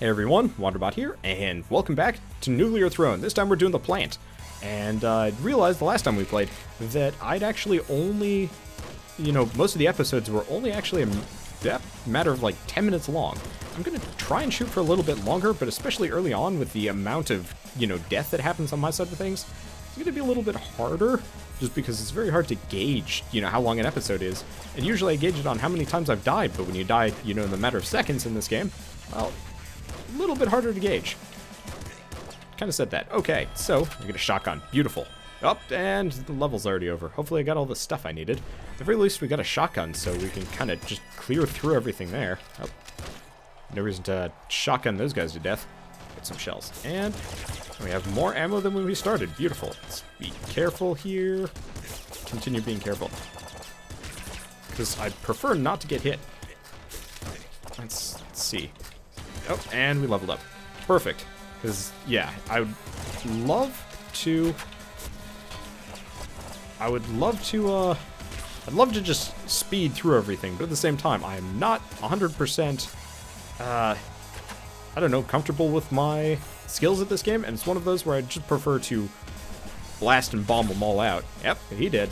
Hey everyone, Wanderbot here, and welcome back to Nuclear Throne. This time we're doing the plant. And I realized the last time we played that I'd actually only, most of the episodes were only actually a matter of like 10 minutes long. I'm going to try and shoot for a little bit longer, but especially early on with the amount of, death that happens on my side of things, it's going to be a little bit harder just because it's very hard to gauge, how long an episode is. And usually I gauge it on how many times I've died, but when you die, in the matter of seconds in this game, well, a little bit harder to gauge. Kind of said that. Okay, so I get a shotgun. Beautiful. Up, and the level's already over. Hopefully I got all the stuff I needed. At the very least, we got a shotgun, so we can kind of just clear through everything there. Oh, no reason to shotgun those guys to death. Get some shells. And we have more ammo than when we started. Beautiful. Let's be careful here. Continue being careful. Because I prefer not to get hit. Let's see. Oh, and we leveled up. Perfect. Because, yeah, I'd love to just speed through everything, but at the same time, I am not 100%, comfortable with my skills at this game, and it's one of those where I just prefer to blast and bomb them all out. Yep, he did.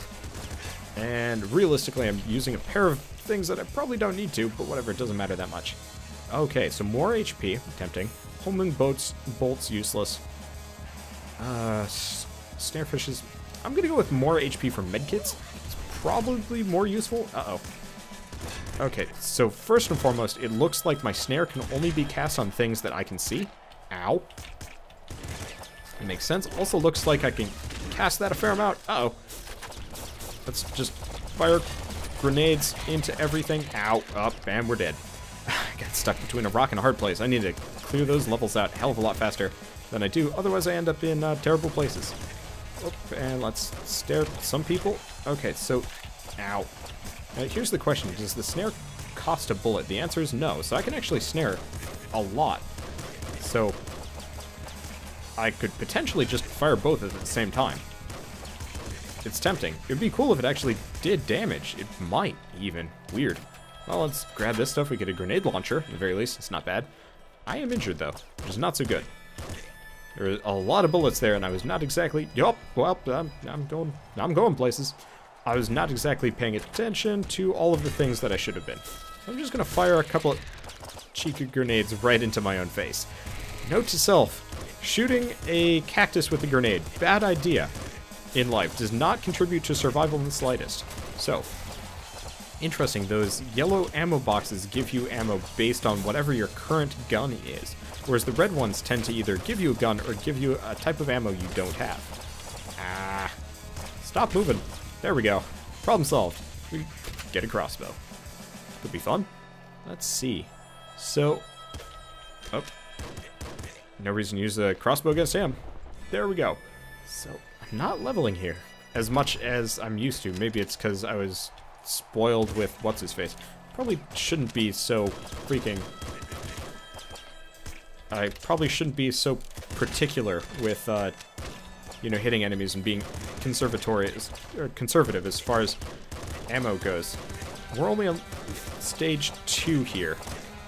And realistically, I'm using a pair of things that I probably don't need to, but whatever, it doesn't matter that much. Okay, so more HP. Tempting. Holman bolts useless. Snarefishes. I'm gonna go with more HP for medkits. It's probably more useful. Uh-oh. Okay, so first and foremost, it looks like my snare can only be cast on things that I can see. Ow. It makes sense. Also looks like I can cast that a fair amount. Uh-oh. Let's just fire grenades into everything. Ow. Up, and we're dead. I got stuck between a rock and a hard place. I need to clear those levels out a hell of a lot faster than I do. Otherwise, I end up in terrible places. Oop, and let's stare at some people. Okay, so... Ow. Now, here's the question. Does the snare cost a bullet? The answer is no. So I can actually snare a lot. So I could potentially just fire both at the same time. It's tempting. It would be cool if it actually did damage. It might even. Weird. Well, let's grab this stuff. We get a grenade launcher, at the very least. It's not bad. I am injured, though, which is not so good. There are a lot of bullets there, and I was not exactly... Yup, well, I'm going places. I was not exactly paying attention to all of the things that I should have been. I'm just going to fire a couple of cheeky grenades right into my own face. Note to self, shooting a cactus with a grenade, bad idea in life, does not contribute to survival in the slightest. So... Interesting, those yellow ammo boxes give you ammo based on whatever your current gun is, whereas the red ones tend to either give you a gun or give you a type of ammo you don't have. Ah, stop moving. There we go. Problem solved. We get a crossbow. Could be fun. Let's see. So, oh, no reason to use the crossbow against him. There we go. So, I'm not leveling here as much as I'm used to. Maybe it's because I was... spoiled with what's-his-face. Probably shouldn't be so freaking... I probably shouldn't be so particular with, hitting enemies and being conservative as far as ammo goes. We're only on stage 2 here,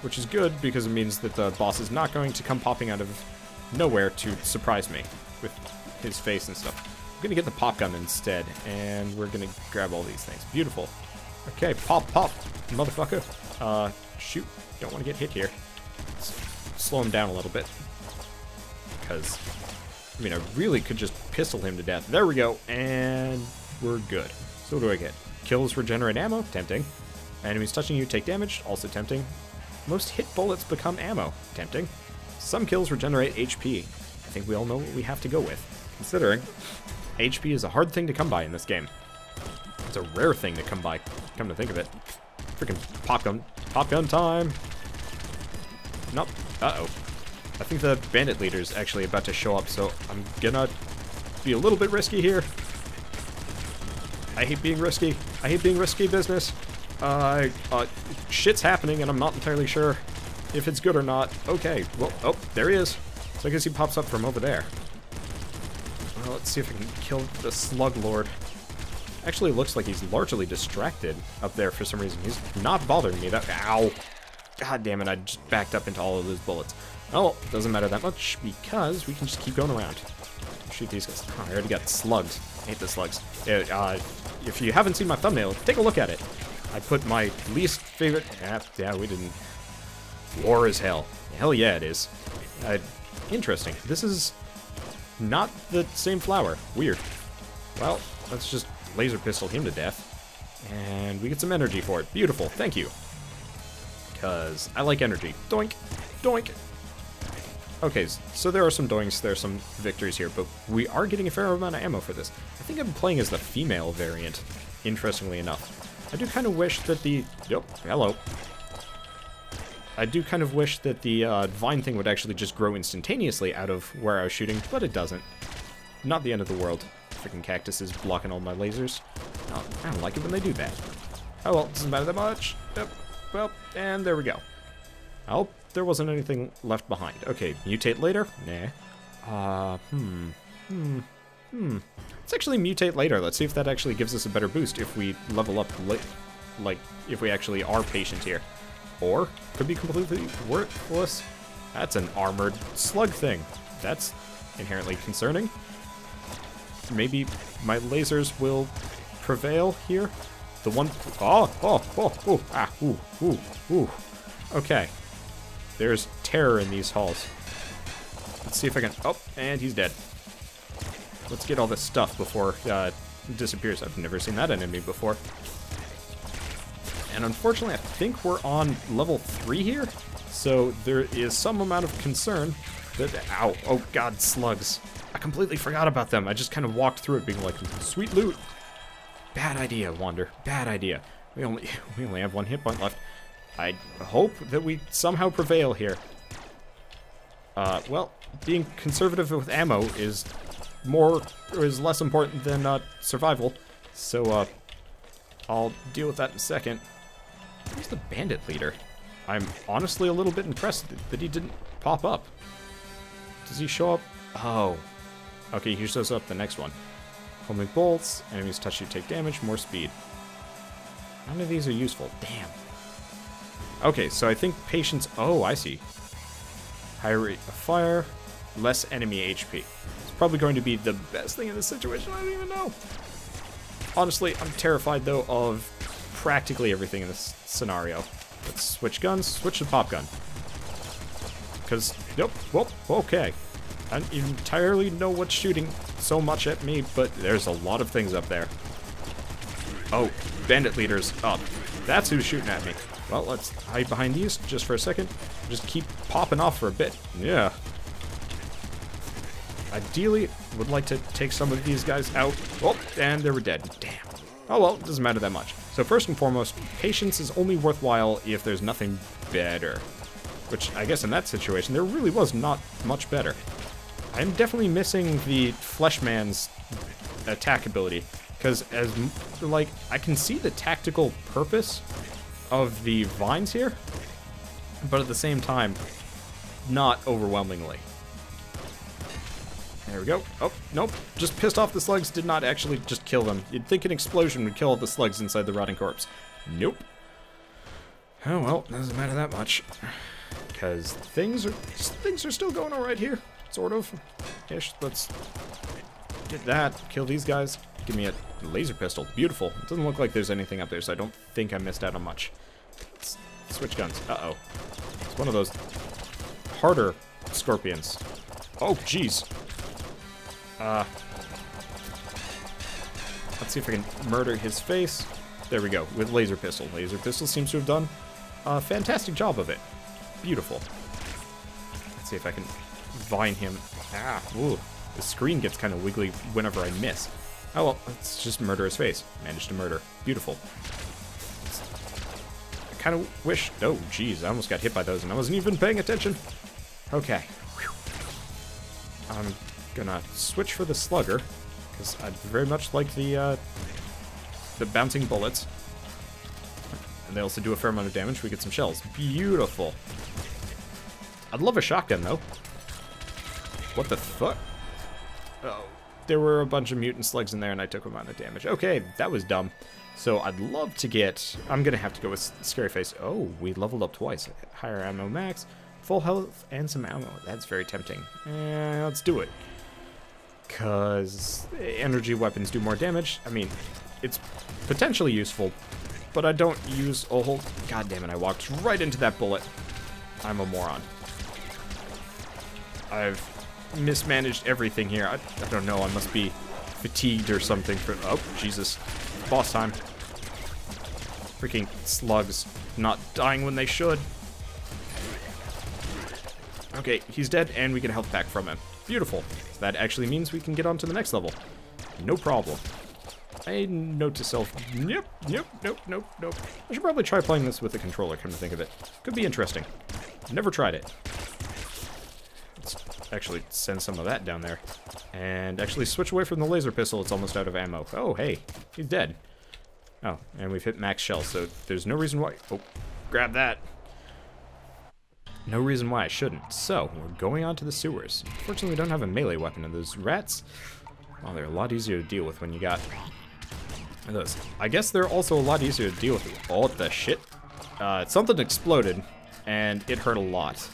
which is good because it means that the boss is not going to come popping out of nowhere to surprise me with his face and stuff. I'm gonna get the pop gun instead, and we're gonna grab all these things. Beautiful. Okay, pop, pop, motherfucker. Shoot, don't want to get hit here. Slow him down a little bit, because I mean I really could just pistol him to death. There we go, and we're good. So what do I get? Kills regenerate ammo, tempting. Enemies touching you take damage, also tempting. Most hit bullets become ammo, tempting. Some kills regenerate HP. I think we all know what we have to go with, considering. HP is a hard thing to come by in this game. It's a rare thing to come by, come to think of it. Freaking popgun. Popgun time! Nope. Uh-oh. I think the bandit leader's actually about to show up, so I'm gonna be a little bit risky here. I hate being risky. I hate being risky business. Shit's happening, and I'm not entirely sure if it's good or not. Okay. Well, oh, there he is. So I guess he pops up from over there. Let's see if I can kill the Slug Lord. Actually, looks like he's largely distracted up there for some reason. He's not bothering me. That ow. God damn it, I just backed up into all of those bullets. Oh, doesn't matter that much because we can just keep going around. Shoot these guys. Oh, I already got slugs. I hate the slugs. If you haven't seen my thumbnail, take a look at it. I put my least favorite... yeah, we didn't. War is hell. Hell yeah, it is. Interesting. This is not the same flower. Weird. Well, let's just laser pistol him to death. And we get some energy for it. Beautiful. Thank you. Because I like energy. Doink. Doink. Okay, so there are some doings, there are some victories here, but we are getting a fair amount of ammo for this. I think I'm playing as the female variant, interestingly enough. I do kind of wish that the... Oh, hello. I do kind of wish that the vine thing would actually just grow instantaneously out of where I was shooting, but it doesn't. Not the end of the world. Freaking cactuses blocking all my lasers. Oh, I don't like it when they do that. Oh well, doesn't matter that much. Yep. Well, and there we go. Oh, there wasn't anything left behind. Okay, mutate later? Nah. Let's actually mutate later. Let's see if that actually gives us a better boost if we level up, like, if we actually are patient here. Or, could be completely worthless. That's an armored slug thing. That's inherently concerning. Maybe my lasers will prevail here? The one... Okay. There's terror in these halls. Let's see if I can... Oh, and he's dead. Let's get all this stuff before it disappears. I've never seen that enemy before. And unfortunately, I think we're on level 3 here. So there is some amount of concern that... Ow. Oh, God, slugs. I completely forgot about them. I just kind of walked through it being like, sweet loot. Bad idea, Wander. Bad idea. We only have one hit point left. I hope that we somehow prevail here. Well, being conservative with ammo is less important than survival, so I'll deal with that in a second. Where's the bandit leader? I'm honestly a little bit impressed that he didn't pop up. Does he show up? Oh. Okay, he shows up the next one. Homing bolts, enemies touch you, take damage, more speed. None of these are useful. Damn. Okay, so I think patience... Oh, I see. Higher rate of fire, less enemy HP. It's probably going to be the best thing in this situation. I don't even know. Honestly, I'm terrified, though, of practically everything in this scenario. Let's switch guns. Switch the pop gun. Because... Nope. Whoop. Okay. I don't entirely know what's shooting so much at me, but there's a lot of things up there. Oh, bandit leader's up. That's who's shooting at me. Well, let's hide behind these just for a second. Just keep popping off for a bit. Yeah. Ideally, would like to take some of these guys out. Oh, and they were dead. Damn. Oh, well, it doesn't matter that much. So first and foremost, patience is only worthwhile if there's nothing better. Which, I guess in that situation, there really was not much better. I'm definitely missing the Fleshman's attack ability. Because, I can see the tactical purpose of the vines here, but at the same time, not overwhelmingly. There we go. Oh, nope. Just pissed off the slugs, did not actually just kill them. You'd think an explosion would kill all the slugs inside the rotting corpse. Nope. Oh, well, doesn't matter that much. Because things are still going all right here. Sort of. Ish. Let's get that. Kill these guys. Give me a laser pistol. Beautiful. It doesn't look like there's anything up there, so I don't think I missed out on much. Let's switch guns. Uh-oh. It's one of those harder scorpions. Oh, jeez. Let's see if I can murder his face. There we go, with laser pistol. Laser pistol seems to have done a fantastic job of it. Beautiful. Let's see if I can vine him. Ah, ooh. The screen gets kind of wiggly whenever I miss. Oh, well, let's just murder his face. Managed to murder. Beautiful. I kind of wish... Oh, jeez, I almost got hit by those, and I wasn't even paying attention. Okay. Whew. I'm gonna switch for the slugger, because I very much like the bouncing bullets. And they also do a fair amount of damage. We get some shells. Beautiful. I'd love a shotgun, though. What the fuck? Oh. there were a bunch of mutant slugs in there and I took a amount of damage. Okay, that was dumb. So I'd love to get... I'm going to have to go with Scary Face. Oh, we leveled up twice. Higher ammo max, full health, and some ammo. That's very tempting. Let's do it. Because energy weapons do more damage. I mean, it's potentially useful, but I don't use a whole... God damn it, I walked right into that bullet. I'm a moron. I've mismanaged everything here. I don't know, I must be fatigued or something. Oh, Jesus. Boss time. Freaking slugs not dying when they should. Okay, he's dead, and we get health back from him. Beautiful. So that actually means we can get on to the next level. No problem. A note to self. Yep, yep, nope, nope, nope. I should probably try playing this with the controller, come to think of it. Could be interesting. Never tried it. Let's actually send some of that down there. And actually switch away from the laser pistol. It's almost out of ammo. Oh, hey, he's dead. Oh, and we've hit max shell, so there's no reason why... Oh, grab that. No reason why I shouldn't. So, we're going on to the sewers. Unfortunately, we don't have a melee weapon, and those rats... Well, they're a lot easier to deal with when you got those. I guess they're also a lot easier to deal with. Oh, what the shit? Something exploded, and it hurt a lot.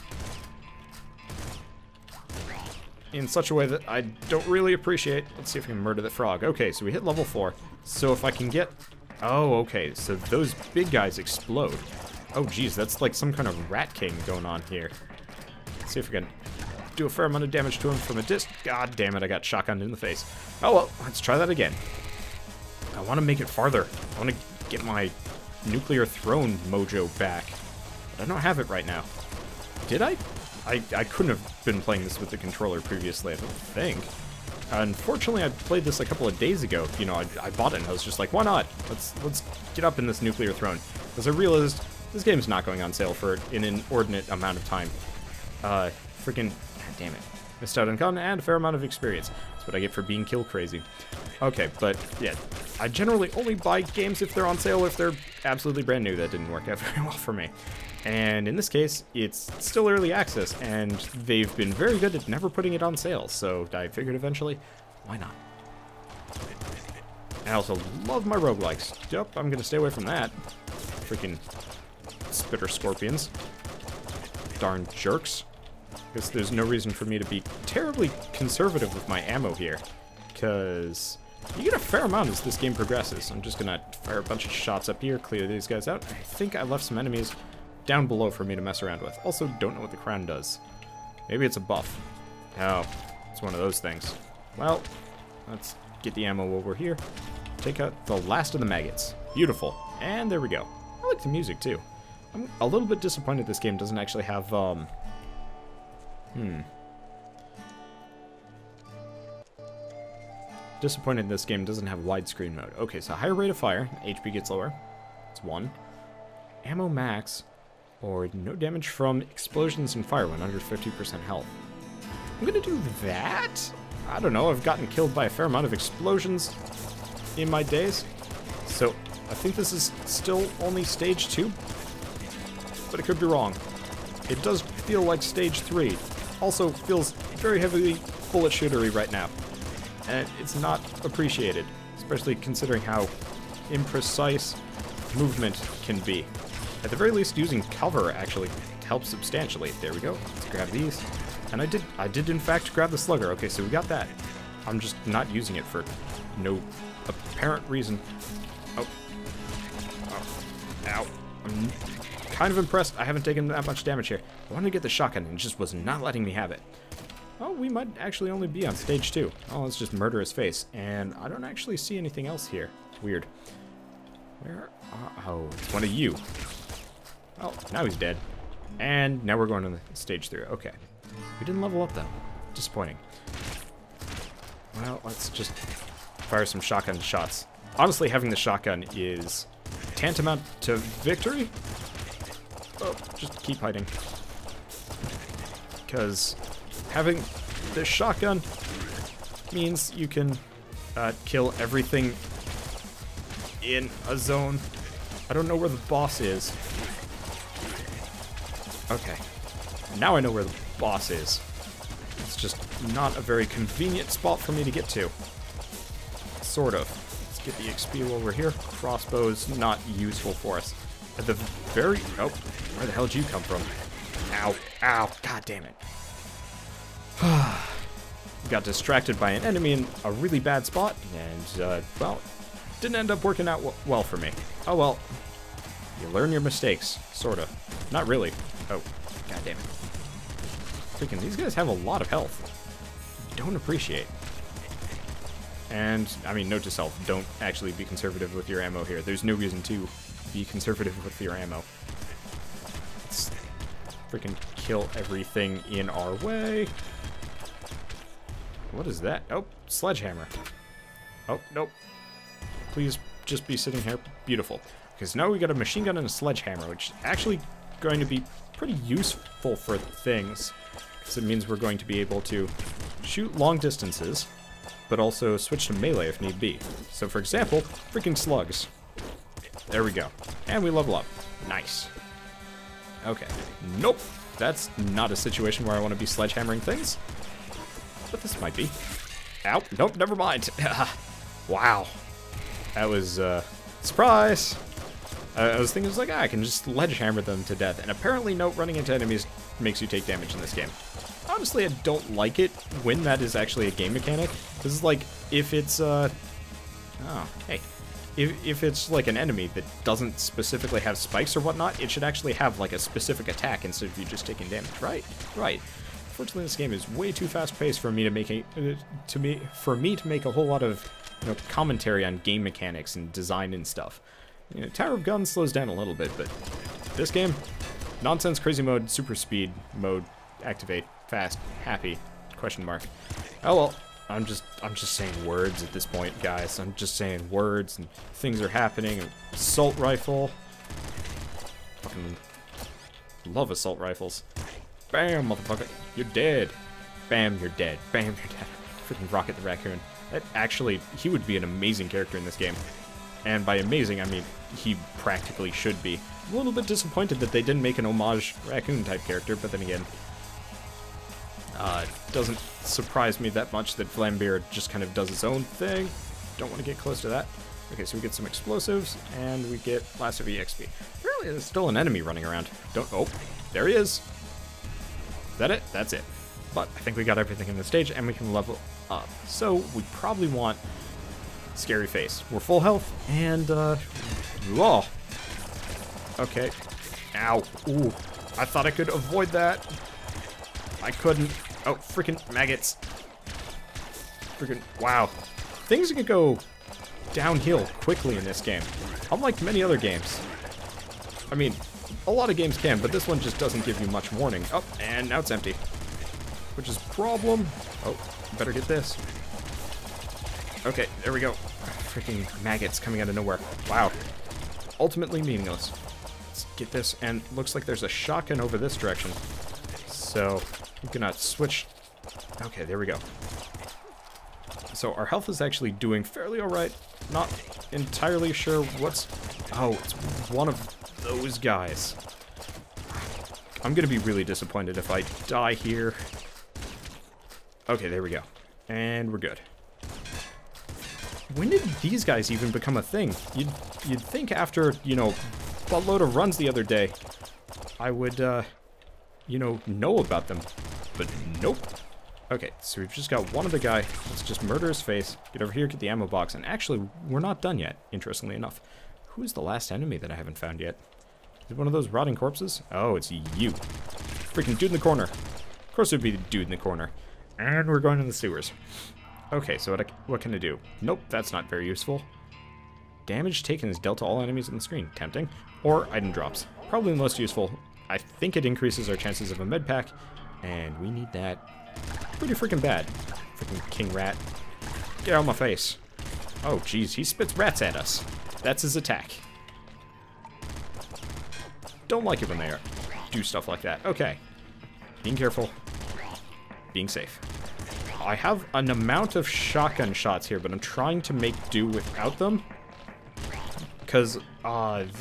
In such a way that I don't really appreciate. Let's see if we can murder the frog. Okay, so we hit level 4. So if I can get... Oh, okay, so those big guys explode. Oh, geez, that's like some kind of rat king going on here. Let's see if we can do a fair amount of damage to him from a distance. God damn it, I got shotgunned in the face. Oh, well, let's try that again. I want to make it farther. I want to get my Nuclear Throne mojo back. But I don't have it right now. Did I? I couldn't have been playing this with the controller previously, I don't think. Unfortunately, I played this a couple of days ago. You know, I bought it and I was just like, why not? Let's get up in this Nuclear Throne. Because I realized... This game's not going on sale for an inordinate amount of time. Freaking, god damn it. Missed out on gun and a fair amount of experience. That's what I get for being kill crazy. Okay, but yeah, I generally only buy games if they're on sale, if they're absolutely brand new. That didn't work out very well for me. And in this case, it's still early access, and they've been very good at never putting it on sale. So I figured eventually, why not? I also love my roguelikes. Yep, I'm gonna stay away from that. Freaking... Spitter scorpions. Darn jerks. Because there's no reason for me to be terribly conservative with my ammo here. Because you get a fair amount as this game progresses. I'm just going to fire a bunch of shots up here, clear these guys out. I think I left some enemies down below for me to mess around with. Also, don't know what the crown does. Maybe it's a buff. Oh, it's one of those things. Well, let's get the ammo while we're here. Take out the last of the maggots. Beautiful. And there we go. I like the music, too. I'm a little bit disappointed this game doesn't actually have, Disappointed this game doesn't have widescreen mode. Okay, so higher rate of fire, HP gets lower. It's 1. Ammo max, or no damage from explosions and fire when under 50% health. I'm gonna do that? I don't know, I've gotten killed by a fair amount of explosions in my days. So, I think this is still only stage 2. But it could be wrong. It does feel like stage 3. Also feels very heavily bullet shootery right now. And it's not appreciated, especially considering how imprecise movement can be. At the very least, using cover actually helps substantially. There we go. Let's grab these. And I did in fact grab the slugger. Okay, so we got that. I'm just not using it for no apparent reason. Oh. Oh. Ow. Kind of impressed I haven't taken that much damage here. I wanted to get the shotgun and it just was not letting me have it. Oh, we might actually only be on stage 2. Oh, let's just murder his face. And I don't actually see anything else here. Weird. Where are... Oh, it's one of you. Oh, now he's dead. And now we're going to stage 3. Okay. We didn't level up, though. Disappointing. Well, let's just fire some shotgun shots. Honestly, having the shotgun is tantamount to victory. Oh, just keep hiding. Because having this shotgun means you can kill everything in a zone. I don't know where the boss is. Okay. Now I know where the boss is. It's just not a very convenient spot for me to get to. Sort of. Let's get the XP while we're here. Crossbow's not useful for us. At the very... Oh, where the hell did you come from? Ow, ow, god damn it. Got distracted by an enemy in a really bad spot, and, well, didn't end up working out well for me. Oh, well. You learn your mistakes, sort of. Not really. Oh, god damn it. Freaking, these guys have a lot of health. Don't appreciate. And, I mean, note to self, don't actually be conservative with your ammo here. There's no reason to be conservative with your ammo. Let's freaking kill everything in our way. What is that? Oh, sledgehammer. Oh, nope. Please just be sitting here. Beautiful. Because now we got a machine gun and a sledgehammer, which is actually going to be pretty useful for things. Because it means we're going to be able to shoot long distances, but also switch to melee if need be. So, for example, freaking slugs. There we go. And we level up. Nice. Okay. Nope. That's not a situation where I want to be sledgehammering things. But this might be. Ow. Nope, never mind. Wow. That was, surprise! I was thinking, I can just sledgehammer them to death. And apparently, no, running into enemies makes you take damage in this game. Honestly, I don't like it when that is actually a game mechanic. This is like, if it's, oh, hey. If it's, like, an enemy that doesn't specifically have spikes or whatnot, it should actually have, like, a specific attack instead of you just taking damage, right? Right. Unfortunately, this game is way too fast-paced for me to make a whole lot of commentary on game mechanics and design and stuff. You know, Tower of Guns slows down a little bit, but this game, nonsense, crazy mode, super speed mode, activate, fast, happy, question mark. Oh well, I'm just saying words at this point, guys. I'm just saying words and things are happening. Assault rifle, fucking love assault rifles. Bam, motherfucker, you're dead. Bam, you're dead. Bam, you're dead. Freaking Rocket the Raccoon. That actually, he would be an amazing character in this game. And by amazing, I mean, he practically should be. A little bit disappointed that they didn't make an homage raccoon-type character, but then again, it doesn't surprise me that much that Vlambeer just kind of does his own thing. Don't want to get close to that. Okay, so we get some explosives, and we get last of EXP. Really, there's still an enemy running around. Don't, oh, there he is. Is that it? That's it. But I think we got everything in the stage and we can level up. So we probably want Scary Face. We're full health and, whoa. Okay. Ow. Ooh. I thought I could avoid that. I couldn't. Oh, freaking maggots. Freaking, wow. Things can go downhill quickly in this game. Unlike many other games. I mean, a lot of games can, but this one just doesn't give you much warning. Oh, and now it's empty, which is a problem. Oh, better get this. Okay, there we go. Freaking maggots coming out of nowhere. Wow. Ultimately meaningless. Let's get this, and looks like there's a shotgun over this direction. So, I'm gonna switch. Okay, there we go. So our health is actually doing fairly all right. Not entirely sure what's... Oh, it's one of... those guys. I'm gonna be really disappointed if I die here. Okay, there we go. And we're good. When did these guys even become a thing? You'd think after, buttload of runs the other day, I would, know about them. But nope. Okay, so we've just got one other guy. Let's just murder his face. Get over here, get the ammo box. And actually, we're not done yet, interestingly enough. Who's the last enemy that I haven't found yet? Is it one of those rotting corpses? Oh, it's you. Freaking dude in the corner. Of course it would be the dude in the corner. And we're going in the sewers. Okay, so what can I do? Nope, that's not very useful. Damage taken is dealt to all enemies on the screen. Tempting. Or item drops. Probably the most useful. I think it increases our chances of a med pack. And we need that pretty freaking bad. Freaking king rat. Get out of my face. Oh, jeez, he spits rats at us. That's his attack. Don't like it when they do stuff like that. Okay. Being careful. Being safe. I have an amount of shotgun shots here, but I'm trying to make do without them. Because an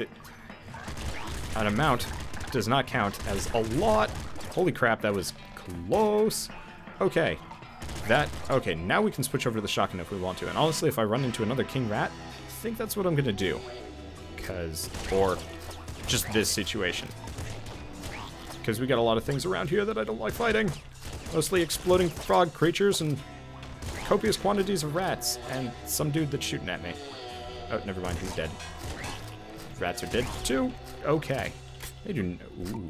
amount does not count as a lot. Holy crap, that was close. Okay. Okay, now we can switch over to the shotgun if we want to. And honestly, if I run into another king rat, I think that's what I'm going to do. Or just this situation. Because we got a lot of things around here that I don't like fighting. Mostly exploding frog creatures and copious quantities of rats. And some dude that's shooting at me. Oh, never mind, he's dead. Rats are dead too. Okay. They do. Ooh.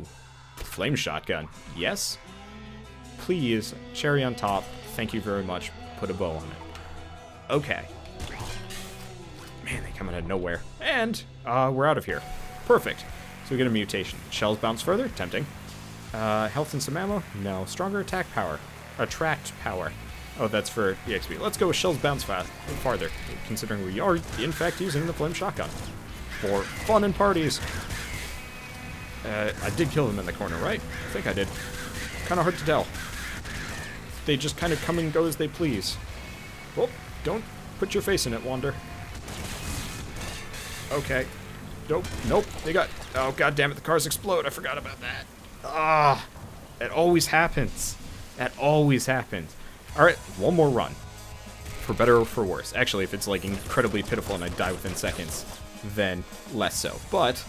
Flame shotgun. Yes? Please. Cherry on top. Thank you very much. Put a bow on it. Okay. Man, they come out of nowhere. And we're out of here. Perfect. So we get a mutation. Shells bounce further. Tempting. Health and some ammo. No. Stronger attack power. Attract power. Oh, that's for EXP. Let's go with shells bounce farther, considering we are, in fact, using the flame shotgun. For fun and parties. I did kill them in the corner, right? I think I did. Kind of hard to tell. They just kind of come and go as they please. Well, don't put your face in it, Wander. Okay. Nope. Nope. They got... Oh, god damn it! The cars explode. I forgot about that. Ah! It always happens. That always happens. Alright, one more run. For better or for worse. Actually, if it's like incredibly pitiful and I die within seconds, then less so. But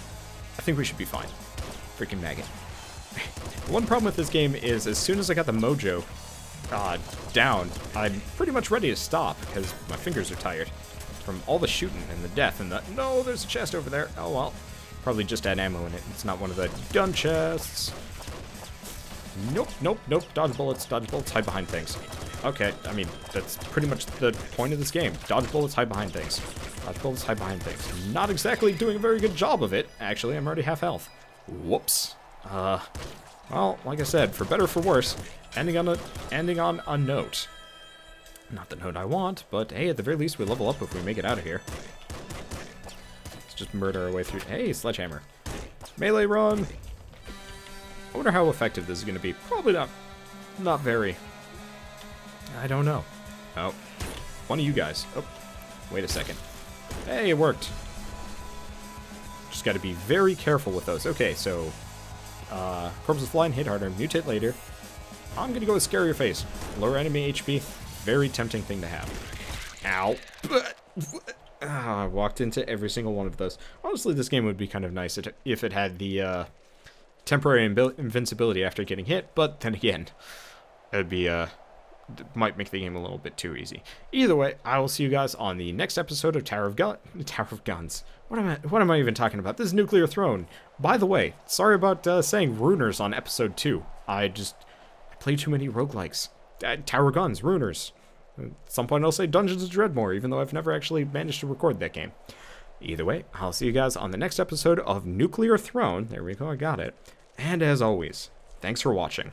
I think we should be fine. Freaking maggot. One problem with this game is as soon as I got the mojo down, I'm pretty much ready to stop because my fingers are tired from all the shooting and the death and the... No, there's a chest over there. Oh, well. Probably just add ammo in it. It's not one of the gun chests. Nope, nope, nope. Dodge bullets, dodge bullets. Hide behind things. Okay, I mean, that's pretty much the point of this game. Dodge bullets, hide behind things. Dodge bullets, hide behind things. Not exactly doing a very good job of it. Actually, I'm already half health. Whoops. Well, like I said, for better or for worse, ending on a note. Not the note I want, but hey, at the very least, we level up if we make it out of here. Let's just murder our way through. Hey, sledgehammer. Melee run. I wonder how effective this is going to be. Probably not very... I don't know. Oh, one of you guys. Oh, wait a second. Hey, it worked. Just got to be very careful with those. Okay, so corpses fly and hit harder, mutate later. I'm gonna go with scarier face. Lower enemy HP. Very tempting thing to have. Ow! I walked into every single one of those. Honestly, this game would be kind of nice if it had the temporary invincibility after getting hit. But then again, it'd be might make the game a little bit too easy. Either way, I will see you guys on the next episode of Tower of Guns. What am I even talking about? This is Nuclear Throne. By the way, sorry about saying Runers on episode 2. I play too many roguelikes. Tower of Guns, Runers. At some point I'll say Dungeons of Dreadmore, even though I've never actually managed to record that game. Either way, I'll see you guys on the next episode of Nuclear Throne. There we go, I got it. And as always, thanks for watching.